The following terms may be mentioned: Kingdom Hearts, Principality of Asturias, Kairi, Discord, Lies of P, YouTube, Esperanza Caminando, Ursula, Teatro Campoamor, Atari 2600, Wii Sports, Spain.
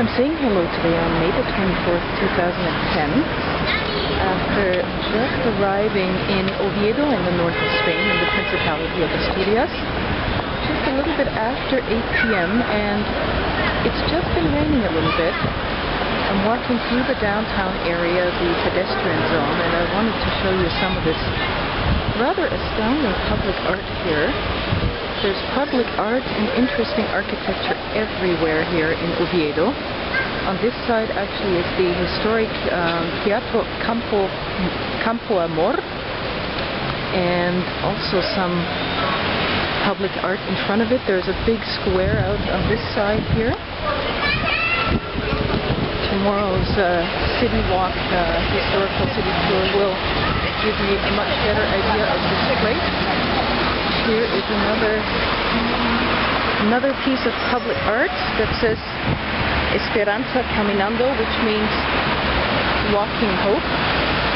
from saying hello today on May the 24th, 2010, after just arriving in Oviedo in the north of Spain in the Principality of Asturias, just a little bit after 8 p.m, and it's just been raining a little bit. I'm walking through the downtown area, the pedestrian zone, and I wanted to show you some of this rather astounding public art here. There's public art and interesting architecture everywhere here in Oviedo. On this side actually is the historic Teatro Campoamor, and also some public art in front of it. There's a big square out on this side here. Tomorrow's city walk, historical city tour, will give you a much better idea of this place. Here is another piece of public art that says Esperanza Caminando, which means walking hope.